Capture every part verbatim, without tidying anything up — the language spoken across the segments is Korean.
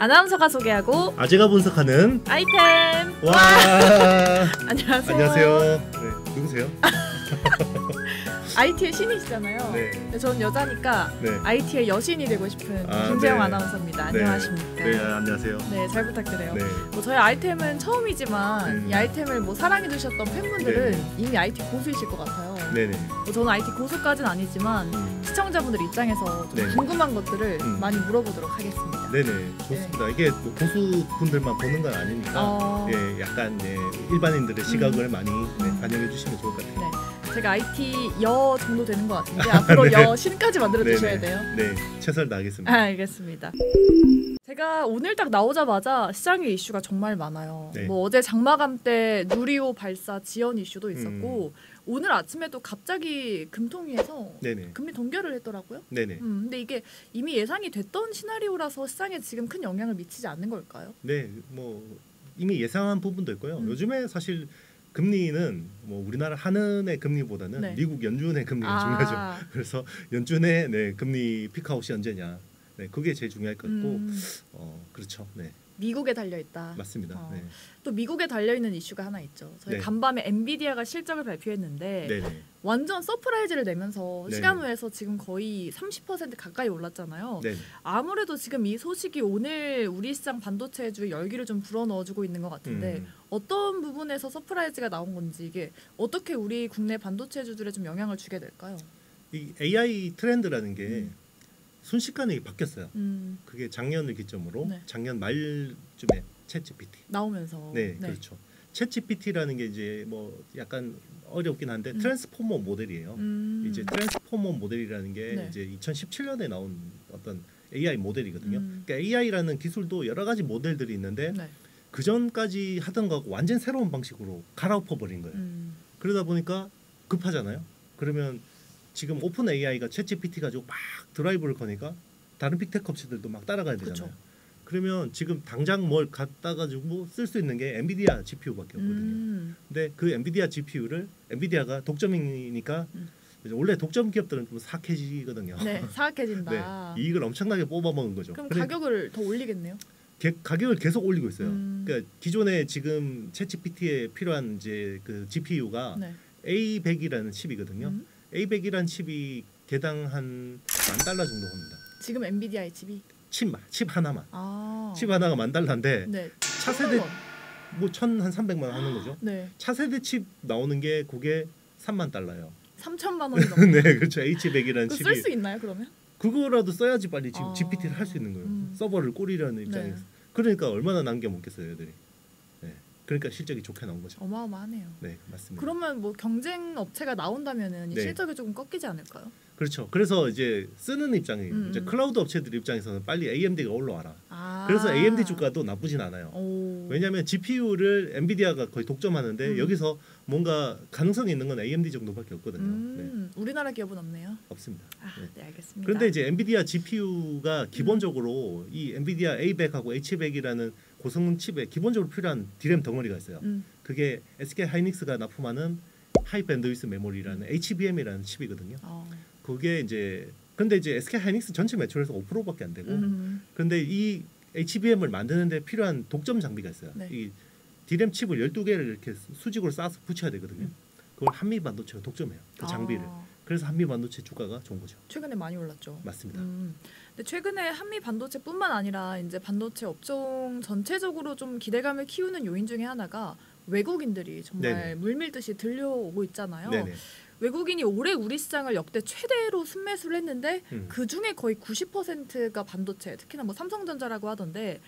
아나운서가 소개하고 아재가 분석하는 아이템. 와. 안녕하세요. 안녕하세요. 네, 누구세요? 아이티의 신이시잖아요. 네. 저는 여자니까 네. 아이티의 여신이 되고 싶은 아, 김재형 네. 아나운서입니다. 네. 안녕하십니까? 네, 안녕하세요. 네, 잘 부탁드려요. 네. 뭐 저희 아이템은 처음이지만 음. 이 아이템을 뭐 사랑해 주셨던 팬분들은 네. 이미 아이티 고수이실 것 같아요. 네네. 뭐 저는 아이티 고수까지는 아니지만 음. 시청자분들 입장에서 좀 네. 궁금한 것들을 음. 많이 물어보도록 하겠습니다. 네네, 좋습니다. 네. 이게 뭐 고수분들만 보는 건 아니니까 어... 예, 약간 예, 일반인들의 시각을 음. 많이 네, 반영해 주시면 좋을 것 같아요. 네. 제가 아이티 여 정도 되는 것 같은데 앞으로 네. 여 신까지 만들어 주셔야 돼요. 네, 최선을 다하겠습니다. 아, 알겠습니다. 제가 오늘 딱 나오자마자 시장의 이슈가 정말 많아요. 네. 뭐 어제 장마감 때 누리호 발사 지연 이슈도 있었고 음. 오늘 아침에도 갑자기 금통위에서 네네. 금리 동결을 했더라고요. 네네. 음, 근데 이게 이미 예상이 됐던 시나리오라서 시장에 지금 큰 영향을 미치지 않는 걸까요? 네, 뭐 이미 예상한 부분도 있고요. 음. 요즘에 사실 금리는 뭐 우리나라 한은의 금리보다는 네. 미국 연준의 금리가 아 중요하죠. 그래서 연준의 네, 금리 픽아웃이 언제냐, 네, 그게 제일 중요할 것 같고, 음. 어, 그렇죠. 네. 미국에 달려 있다. 맞습니다. 어. 네. 또 미국에 달려 있는 이슈가 하나 있죠. 저희 네. 간밤에 엔비디아가 실적을 발표했는데 네네. 완전 서프라이즈를 내면서 네네. 시간 후에서 지금 거의 삼십 퍼센트 가까이 올랐잖아요. 네네. 아무래도 지금 이 소식이 오늘 우리 시장 반도체주의 열기를 좀 불어넣어주고 있는 것 같은데 음. 어떤 부분에서 서프라이즈가 나온 건지 이게 어떻게 우리 국내 반도체주들에 좀 영향을 주게 될까요? 이 에이아이 트렌드라는 게 음. 순식간에 바뀌었어요. 음. 그게 작년을 기점으로 네. 작년 말쯤에 챗지피티 나오면서 네, 네. 그렇죠. 챗지피티라는 게 이제 뭐 약간 어렵긴 한데 음. 트랜스포머 모델이에요. 음. 이제 트랜스포머 모델이라는 게 네. 이제 이천십칠 년에 나온 어떤 에이아이 모델이거든요. 음. 그러니까 에이아이라는 기술도 여러 가지 모델들이 있는데 네. 그 전까지 하던 거하고 완전 새로운 방식으로 갈아엎어버린 거예요. 음. 그러다 보니까 급하잖아요. 그러면 지금 오픈 에이아이가 챗지피티 가지고 막 드라이브를 거니까 다른 빅테크 업체들도 막 따라가야 되잖아요. 그쵸. 그러면 지금 당장 뭘 갖다 가지고 쓸 수 있는 게 엔비디아 지피유밖에 없거든요. 음. 근데 그 엔비디아 지피유를 엔비디아가 독점이니까 음. 원래 독점 기업들은 좀 사악해지거든요. 네, 사악해진다. 네, 이익을 엄청나게 뽑아먹은 거죠. 그럼 그래, 가격을 더 올리겠네요. 개, 가격을 계속 올리고 있어요. 음. 그러니까 기존에 지금 챗지피티에 필요한 이제 그 지피유가 네. 에이 백이라는 칩이거든요. 음. 에이 백이란 칩이 개당 한 만 달러 정도 합니다. 지금 엔비디아의 칩이? 칩만, 칩 하나만. 아 칩 하나가 만 달러인데 네. 차세대 뭐 천 한 삼백만 원 하는 거죠. 네. 차세대 칩 나오는 게 그게 삼만 달러예요. 삼천만 원이 넘는. 네, 그렇죠. 에이치 백이라는 칩이. 쓸 수 있나요, 그러면? 그거라도 써야지 빨리 지금 아 지피티를 할 수 있는 거예요. 음. 서버를 꼬리라는 입장에서. 네. 그러니까 얼마나 남겨 먹겠어요, 애들이. 그러니까 실적이 좋게 나온 거죠. 어마어마하네요. 네, 맞습니다. 그러면 뭐 경쟁 업체가 나온다면은 네. 실적이 조금 꺾이지 않을까요? 그렇죠. 그래서 이제 쓰는 입장이 음, 이제 클라우드 업체들 입장에서는 빨리 에이엠디가 올라와라. 아 그래서 에이엠디 주가도 나쁘진 않아요. 왜냐하면 지피유를 엔비디아가 거의 독점하는데 음. 여기서 뭔가 가능성이 있는 건 에이엠디 정도밖에 없거든요. 음, 네. 우리나라 기업은 없네요. 없습니다. 아, 네. 네, 알겠습니다. 그런데 이제 엔비디아 지피유가 기본적으로 음. 이 엔비디아 에이 백하고 에이치 백이라는 고성능 칩에 기본적으로 필요한 디램 덩어리가 있어요. 음. 그게 에스케이하이닉스가 납품하는 하이 밴드위스 메모리라는 에이치비엠이라는 칩이거든요. 어. 그게 이제 근데 이제 에스케이하이닉스 전체 매출에서 오 퍼센트밖에 안 되고 음. 근데 이 에이치비엠을 만드는 데 필요한 독점 장비가 있어요. 네. 이 디램 칩을 열두 개를 이렇게 수직으로 쌓아서 붙여야 되거든요. 음. 그걸 한미반도체가 독점해요. 그 장비를. 아. 그래서 한미반도체 주가가 좋은 거죠. 최근에 많이 올랐죠. 맞습니다. 음. 근데 최근에 한미반도체뿐만 아니라 이제 반도체 업종 전체적으로 좀 기대감을 키우는 요인 중에 하나가 외국인들이 정말 네네. 물밀듯이 들려오고 있잖아요. 네네. 외국인이 올해 우리 시장을 역대 최대로 순매수를 했는데 음. 그중에 거의 구십 퍼센트가 반도체, 특히나 뭐 삼성전자라고 하던데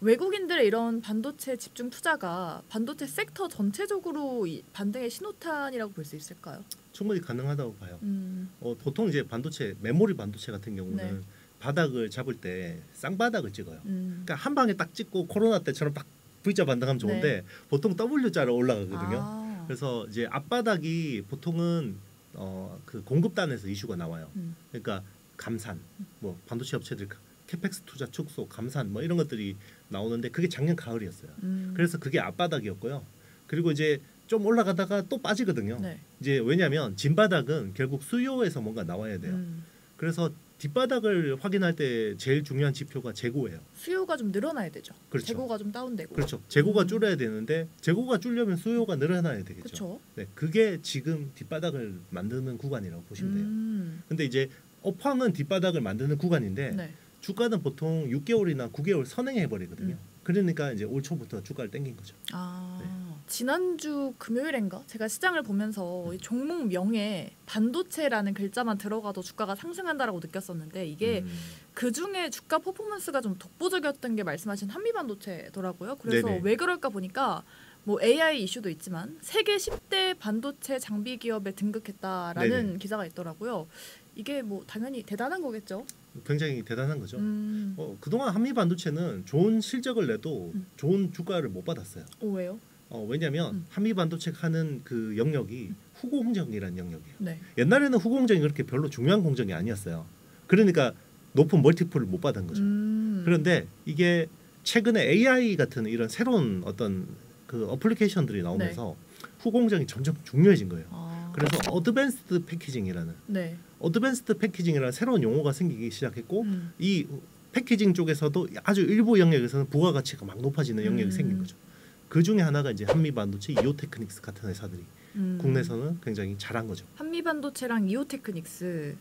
외국인들의 이런 반도체 집중 투자가 반도체 섹터 전체적으로 이 반등의 신호탄이라고 볼 수 있을까요? 충분히 가능하다고 봐요. 음. 어, 보통 이제 반도체, 메모리 반도체 같은 경우는 네. 바닥을 잡을 때 쌍바닥을 찍어요. 음. 그러니까 한 방에 딱 찍고 코로나 때처럼 딱 V자 반등하면 좋은데 네. 보통 W자로 올라가거든요. 아. 그래서 이제 앞바닥이 보통은 어, 그 공급단에서 이슈가 나와요. 음. 그러니까 감산, 뭐 반도체 업체들 캐펙스 투자 축소, 감산 뭐 이런 것들이 나오는데 그게 작년 가을이었어요. 음. 그래서 그게 앞바닥이었고요. 그리고 이제 좀 올라가다가 또 빠지거든요. 네. 이제 왜냐하면 진바닥은 결국 수요에서 뭔가 나와야 돼요. 음. 그래서 뒷바닥을 확인할 때 제일 중요한 지표가 재고예요. 수요가 좀 늘어나야 되죠. 그렇죠. 재고가 좀 다운되고. 그렇죠. 재고가 음. 줄어야 되는데 재고가 줄려면 수요가 늘어나야 되겠죠. 그렇죠. 네, 그게 지금 뒷바닥을 만드는 구간이라고 보시면 돼요. 음. 근데 이제 업황은 뒷바닥을 만드는 구간인데 네. 주가는 보통 육 개월이나 구 개월 선행해버리거든요. 음. 그러니까 이제 올 초부터 주가를 땡긴 거죠. 아. 네. 지난주 금요일인가 제가 시장을 보면서 이 종목명에 반도체라는 글자만 들어가도 주가가 상승한다라고 느꼈었는데 이게 음. 그중에 주가 퍼포먼스가 좀 독보적이었던 게 말씀하신 한미반도체더라고요. 그래서 네네. 왜 그럴까 보니까 뭐 에이아이 이슈도 있지만 세계 십 대 반도체 장비 기업에 등극했다라는 네네. 기사가 있더라고요. 이게 뭐 당연히 대단한 거겠죠. 굉장히 대단한 거죠. 음. 어, 그동안 한미반도체는 좋은 실적을 내도 음. 좋은 주가를 못 받았어요. 오, 왜요? 어, 왜냐면 음. 한미반도체가 하는 그 영역이 음. 후공정이라는 영역이에요. 네. 옛날에는 후공정이 그렇게 별로 중요한 공정이 아니었어요. 그러니까 높은 멀티플을 못 받은 거죠. 음. 그런데 이게 최근에 에이아이 같은 이런 새로운 어떤 그 어플리케이션들이 나오면서 네. 후공정이 점점 중요해진 거예요. 아. 그래서 어드밴스드 패키징이라는 네. 어드밴스드 패키징이라는 새로운 용어가 생기기 시작했고 음. 이 패키징 쪽에서도 아주 일부 영역에서는 부가가치가 막 높아지는 영역이 음. 생긴 거죠. 그 중에 하나가 이제 한미반도체, 이오테크닉스 같은 회사들이 음. 국내에서는 굉장히 잘한 거죠. 한미반도체랑 이오테크닉스.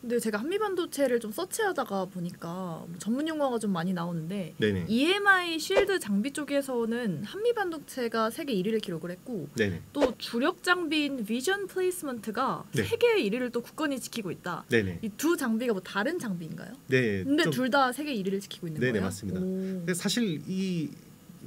근데 제가 한미반도체를 좀 서치하다가 보니까 전문 용어가 좀 많이 나오는데 네네. 이엠아이 실드 장비 쪽에서는 한미반도체가 세계 일 위를 기록을 했고 네네. 또 주력 장비인 비전 플레이스먼트가 네. 세계 일 위를 또 굳건히 지키고 있다. 이 두 장비가 뭐 다른 장비인가요? 네. 근데 좀... 둘 다 세계 일 위를 지키고 있는 네네, 거예요? 네, 맞습니다. 근데 사실 이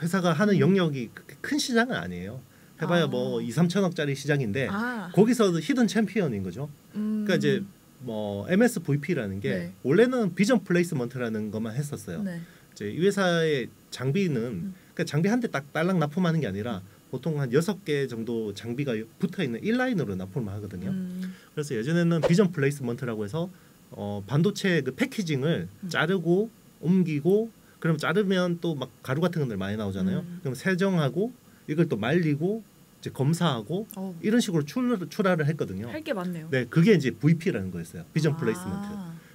회사가 하는 영역이 그렇게 큰 시장은 아니에요. 해봐야 아. 뭐 이, 삼천억짜리 시장인데 아. 거기서 히든 챔피언인 거죠. 음. 그러니까 이제 뭐 엠에스브이피라는 게 네. 원래는 비전 플레이스먼트라는 것만 했었어요. 네. 이제 이 회사의 장비는 음. 그러니까 장비 한 대 딱 딸랑 납품하는 게 아니라 보통 한 여섯 개 정도 장비가 붙어있는 일 라인으로 납품을 하거든요. 음. 그래서 예전에는 비전 플레이스먼트라고 해서 어, 반도체 그 패키징을 음. 자르고 옮기고 그럼 자르면 또 막 가루 같은 것들 많이 나오잖아요. 음. 그럼 세정하고 이걸 또 말리고 이제 검사하고 오. 이런 식으로 출하, 출하를 했거든요. 할 게 많네요. 네, 그게 이제 브이피라는 거였어요. 비전 아. 플레이스먼트.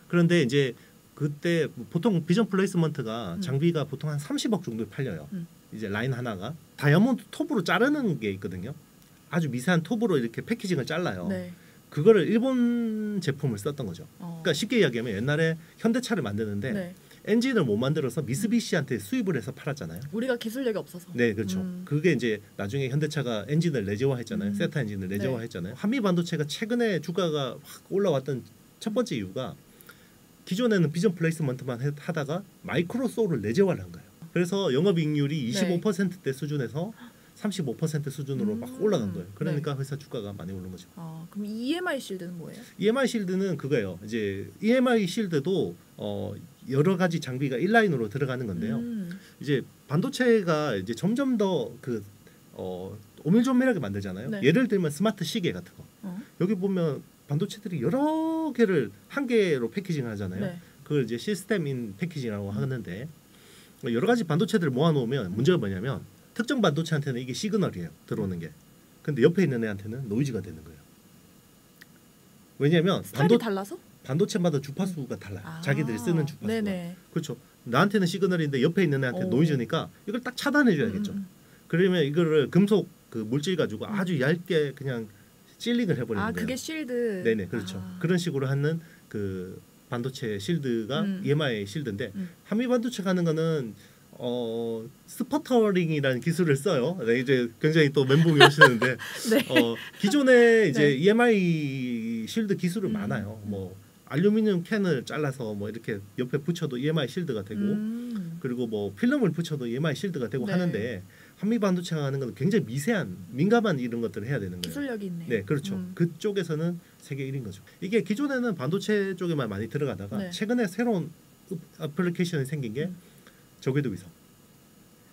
그런데 이제 그때 보통 비전 플레이스먼트가 음. 장비가 보통 한 삼십억 정도 팔려요. 음. 이제 라인 하나가 다이아몬드 톱으로 자르는 게 있거든요. 아주 미세한 톱으로 이렇게 패키징을 잘라요. 네. 그거를 일본 제품을 썼던 거죠. 어. 그러니까 쉽게 이야기하면 옛날에 현대차를 만드는데 네. 엔진을 못 만들어서 미쓰비시한테 수입을 해서 팔았잖아요. 우리가 기술력이 없어서. 네, 그렇죠. 음. 그게 이제 나중에 현대차가 엔진을 내재화했잖아요. 음. 세타 엔진을 내재화했잖아요. 네. 한미반도체가 최근에 주가가 확 올라왔던 첫 번째 이유가 기존에는 비전 플레이스먼트만 하다가 마이크로소를 내재화를 한 거예요. 그래서 영업이익률이 이십오 퍼센트대 네. 수준에서 삼십오 퍼센트 수준으로 음. 막 올라간 거예요. 그러니까 네. 회사 주가가 많이 오른 거죠. 아, 그럼 이엠아이 실드는 뭐예요? 이엠아이 실드는 그거예요. 이제 이엠아이 실드도 어 여러 가지 장비가 일 라인으로 들어가는 건데요. 음. 이제 반도체가 이제 점점 더 그 어 오밀조밀하게 만들잖아요. 네. 예를 들면 스마트 시계 같은 거. 어. 여기 보면 반도체들이 여러 개를 한 개로 패키징을 하잖아요. 네. 그걸 이제 시스템인 패키징이라고 음. 하는데 여러 가지 반도체들을 모아놓으면 문제가 뭐냐면 특정 반도체한테는 이게 시그널이에요. 들어오는 게. 근데 옆에 있는 애한테는 노이즈가 되는 거예요. 왜냐하면 반도 달라서? 반도체마다 주파수가 달라요. 아 자기들이 쓰는 주파수가. 네네. 그렇죠. 나한테는 시그널인데 옆에 있는 애한테 노이즈니까 이걸 딱 차단해줘야겠죠. 음. 그러면 이거를 금속 그 물질 가지고 아주 얇게 그냥 실링을 해버리는 아, 거예요. 아 그게 실드. 네네 그렇죠. 아. 그런 식으로 하는 그 반도체 실드가 음. 이엠아이 실드인데 음. 한미 반도체 가는 거는 어 스퍼터링이라는 기술을 써요. 네, 이제 굉장히 또 멘붕이 오시는데 네. 어, 기존에 이제 네. 이엠아이 실드 기술은 음. 많아요. 뭐 알루미늄 캔을 잘라서 뭐 이렇게 옆에 붙여도 이엠아이 실드가 되고 음. 그리고 뭐 필름을 붙여도 이엠아이 실드가 되고 네. 하는데 한미반도체가 하는 건 굉장히 미세한 민감한 이런 것들을 해야 되는 거예요. 기술력이 있네요. 네, 그렇죠. 음. 그쪽에서는 세계 일 위인 거죠. 이게 기존에는 반도체 쪽에만 많이 들어가다가 네. 최근에 새로운 애플리케이션이 생긴 게 저궤도 위성.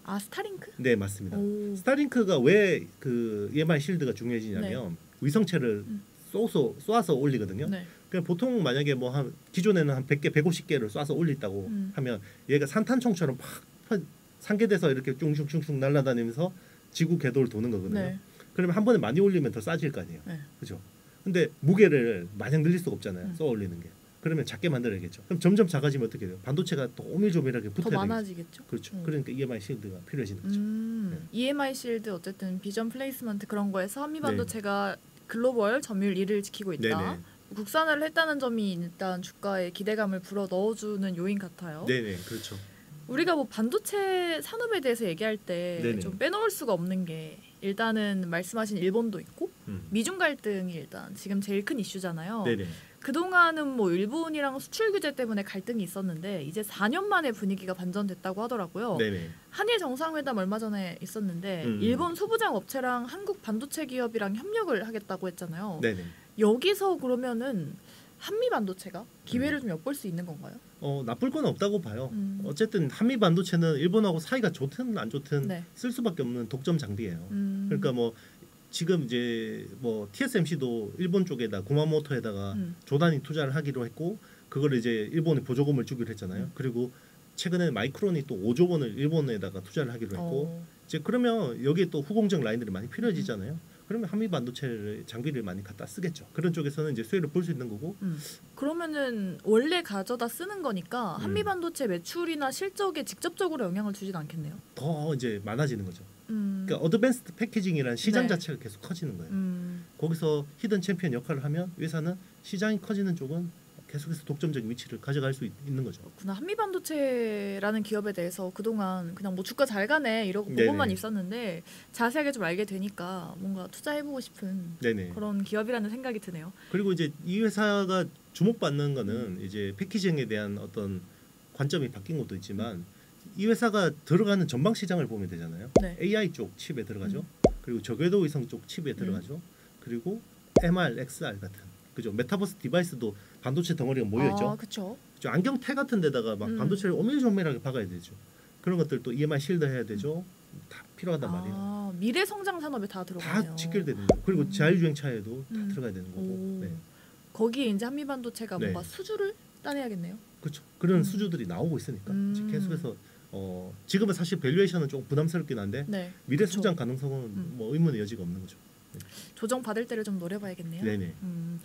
아 스타링크? 네 맞습니다. 오. 스타링크가 왜 그 이엠아이 실드가 중요해지냐면 네. 위성체를 음. 쏘서 쏘아서 올리거든요. 네. 그냥 보통 만약에 뭐 한 기존에는 한 백 개, 백오십 개를 쏴서 올린다고 음. 하면 얘가 산탄총처럼 팍 상계돼서 이렇게 쭝쭝쭝쭝 날아다니면서 지구 궤도를 도는 거거든요. 네. 그러면 한 번에 많이 올리면 더 싸질 거 아니에요. 네. 그렇죠? 근데 무게를 마냥 늘릴 수가 없잖아요. 음. 쏘아 올리는 게. 그러면 작게 만들어야겠죠. 그럼 점점 작아지면 어떻게 돼요? 반도체가 더 오밀조밀하게 붙어야 더 많아지겠죠. 되겠죠. 그렇죠. 음. 그러니까 이엠아이 실드가 필요해지는 거죠. 음. 네. 이엠아이 실드 어쨌든 비전 플레이스먼트 그런 거에서 한미반도체가 네. 글로벌 점유율 일을 지키고 있다. 네네. 국산화를 했다는 점이 일단 주가에 기대감을 불어 넣어주는 요인 같아요. 네네, 그렇죠. 우리가 뭐 반도체 산업에 대해서 얘기할 때 좀 빼놓을 수가 없는 게 일단은 말씀하신 일본도 있고 음. 미중 갈등이 일단 지금 제일 큰 이슈잖아요. 네네. 그동안은 뭐 일본이랑 수출 규제 때문에 갈등이 있었는데 이제 사 년 만에 분위기가 반전됐다고 하더라고요. 네네. 한일 정상회담 얼마 전에 있었는데 음. 일본 소부장 업체랑 한국 반도체 기업이랑 협력을 하겠다고 했잖아요. 네네. 여기서 그러면은 한미 반도체가 기회를 음. 좀 엿볼 수 있는 건가요? 어 나쁠 건 없다고 봐요. 음. 어쨌든 한미 반도체는 일본하고 사이가 좋든 안 좋든 네. 쓸 수밖에 없는 독점 장비예요. 음. 그러니까 뭐. 지금 이제 뭐 티에스엠씨도 일본 쪽에다 구마모토에다가 음. 조단위 투자를 하기로 했고 그걸 이제 일본에 보조금을 주기로 했잖아요. 음. 그리고 최근에 마이크론이 또 오조 원을 일본에다가 투자를 하기로 했고 어. 이제 그러면 여기에 또 후공정 라인들이 많이 필요해지잖아요. 음. 그러면 한미 반도체 장비를 많이 갖다 쓰겠죠. 그런 쪽에서는 이제 수혜를 볼 수 있는 거고. 음. 그러면은 원래 가져다 쓰는 거니까 한미 반도체 매출이나 실적에 직접적으로 영향을 주진 않겠네요. 더 이제 많아지는 거죠. 음. 그러니까 어드밴스드 패키징이라는 시장 네. 자체가 계속 커지는 거예요. 음. 거기서 히든 챔피언 역할을 하면 회사는 시장이 커지는 쪽은 계속해서 독점적인 위치를 가져갈 수 있, 있는 거죠. 그렇구나. 한미반도체라는 기업에 대해서 그동안 그냥 뭐 주가 잘 가네 이러고 보고만 있었는데 자세하게 좀 알게 되니까 뭔가 투자해보고 싶은 네네. 그런 기업이라는 생각이 드네요. 그리고 이제 이 회사가 주목받는 거는 음. 이제 패키징에 대한 어떤 관점이 바뀐 것도 있지만 음. 이 회사가 들어가는 전방 시장을 보면 되잖아요. 네. 에이아이 쪽 칩에 들어가죠. 음. 그리고 저궤도 위성 쪽 칩에 들어가죠. 음. 그리고 엠알, 엑스알 같은 그죠. 메타버스 디바이스도 반도체 덩어리가 모여 있죠. 아, 그렇죠. 안경테 같은 데다가 막 음. 반도체를 오밀조밀하게 박아야 되죠. 그런 것들도 이엠아이 실드 해야 되죠. 음. 다 필요하단 아, 말이에요. 미래 성장 산업에 다 들어가네요. 다 직결되는 거고. 그리고 음. 자율주행차에도 다 음. 들어가야 되는 거고. 네. 거기에 이제 한미반도체가 네. 뭔가 수주를 따내야겠네요. 그렇죠. 그런 음. 수주들이 나오고 있으니까 음. 계속해서 어 지금은 사실 밸류에이션은 조금 부담스럽긴 한데 네, 미래 그쵸. 성장 가능성은 음. 뭐 의문의 여지가 없는 거죠. 네. 조정 받을 때를 좀 노려봐야겠네요. 네네. 음,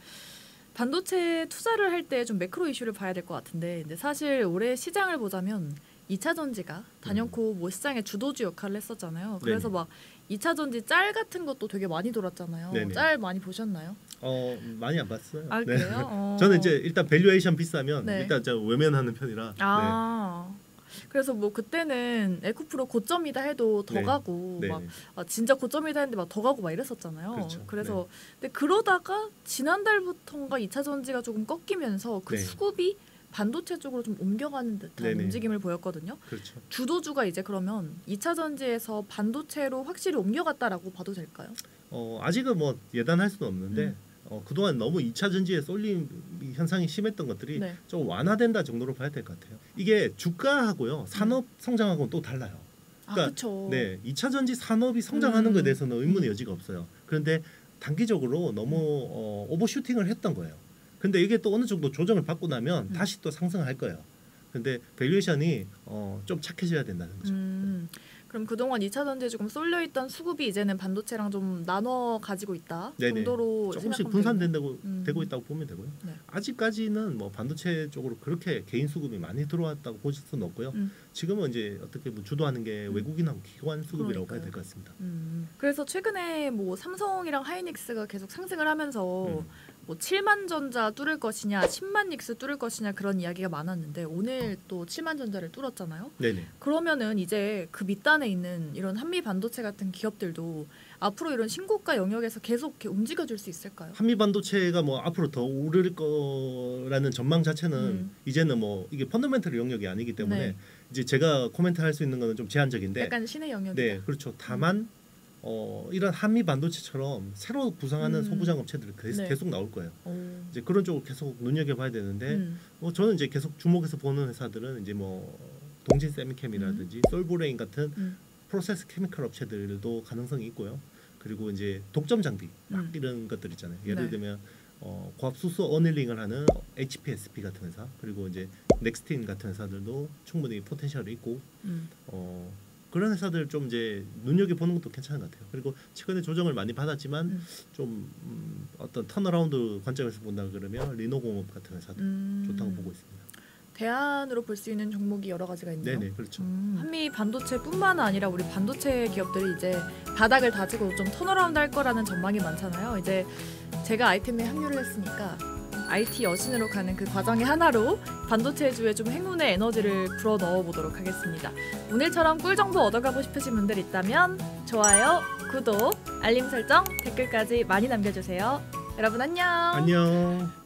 반도체 투자를 할 때 좀 매크로 이슈를 봐야 될 것 같은데, 근데 사실 올해 시장을 보자면 이차 전지가 단연코 음. 뭐 시장의 주도주 역할을 했었잖아요. 그래서 네네. 막 이차 전지 짤 같은 것도 되게 많이 돌았잖아요. 네네. 짤 많이 보셨나요? 어 많이 안 봤어요. 아, 그래요? 네. 어. 저는 이제 일단 밸류에이션 비싸면 네. 일단 제가 외면하는 편이라. 아. 네. 그래서 뭐 그때는 에코프로 고점이다 해도 더 네. 가고 네. 막 아, 진짜 고점이다 했는데 막 더 가고 막 이랬었잖아요. 그렇죠. 그래서 네. 근데 그러다가 지난달부터인가 이차 전지가 조금 꺾이면서 그 네. 수급이 반도체 쪽으로 좀 옮겨가는 듯한 네네. 움직임을 보였거든요. 그렇죠. 주도주가 이제 그러면 이차 전지에서 반도체로 확실히 옮겨갔다라고 봐도 될까요? 어 아직은 뭐 예단할 수는 없는데 음. 어, 그동안 너무 이차 전지에 쏠림 현상이 심했던 것들이 네. 좀 완화된다 정도로 봐야 될 것 같아요. 이게 주가하고요. 산업 성장하고는 또 달라요. 그러니까, 아, 그렇죠. 네, 이차 전지 산업이 성장하는 음. 것에 대해서는 의문의 여지가 없어요. 그런데 단기적으로 너무 음. 어, 오버슈팅을 했던 거예요. 근데 이게 또 어느 정도 조정을 받고 나면 음. 다시 또 상승할 거예요. 근데 밸류에이션이 어, 좀 착해져야 된다는 거죠. 음. 네. 그럼 그동안 이차 전지에 조금 쏠려있던 수급이 이제는 반도체랑 좀 나눠 가지고 있다 네네. 정도로 조금씩 분산된다고 음. 되고 있다고 보면 되고요. 네. 아직까지는 뭐 반도체 쪽으로 그렇게 개인 수급이 많이 들어왔다고 보실 수는 없고요. 음. 지금은 이제 어떻게 뭐 주도하는 게 외국인하고 기관 수급이라고 봐야 될 것 같습니다. 음. 그래서 최근에 뭐 삼성이랑 하이닉스가 계속 상승을 하면서 음. 뭐 칠만 전자 뚫을 것이냐, 십만 닉스 뚫을 것이냐 그런 이야기가 많았는데 오늘 또 칠만 전자를 뚫었잖아요. 네네. 그러면은 이제 그 밑단에 있는 이런 한미 반도체 같은 기업들도 앞으로 이런 신고가 영역에서 계속 움직여줄 수 있을까요? 한미 반도체가 뭐 앞으로 더 오를 거라는 전망 자체는 음. 이제는 뭐 이게 펀더멘털 영역이 아니기 때문에 네. 이제 제가 코멘트할 수 있는 거는 좀 제한적인데 약간 신의 영역이다. 네, 그렇죠. 다만 음. 어 이런 한미 반도체처럼 새로 구상하는 음. 소부장 업체들이 계속, 네. 계속 나올 거예요. 오. 이제 그런 쪽을 계속 눈여겨봐야 되는데, 음. 뭐 저는 이제 계속 주목해서 보는 회사들은 이제 뭐 동진 세미캠이라든지 음. 솔브레인 같은 음. 프로세스 케미컬 업체들도 가능성이 있고요. 그리고 이제 독점 장비 막 음. 이런 것들 있잖아요. 예를 네. 들면 어, 고압수소 어닐링을 하는 에이치피에스피 같은 회사, 그리고 이제 넥스틴 같은 회사들도 충분히 포텐셜이 있고. 음. 어, 그런 회사들 좀 이제 눈여겨보는 것도 괜찮은 것 같아요. 그리고 최근에 조정을 많이 받았지만 음. 좀 음, 어떤 턴어라운드 관점에서 본다 그러면 리노공업 같은 회사도 음. 좋다고 보고 있습니다. 대안으로 볼 수 있는 종목이 여러 가지가 있네요. 네네, 그렇죠. 음. 한미 반도체뿐만 아니라 우리 반도체 기업들이 이제 바닥을 다지고 좀 턴어라운드 할 거라는 전망이 많잖아요. 이제 제가 아이템에 합류를 했으니까 아이티 여신으로 가는 그 과정의 하나로 반도체주에 좀 행운의 에너지를 불어 넣어보도록 하겠습니다. 오늘처럼 꿀정보 얻어가고 싶으신 분들 있다면 좋아요, 구독, 알림 설정, 댓글까지 많이 남겨주세요. 여러분 안녕! 안녕!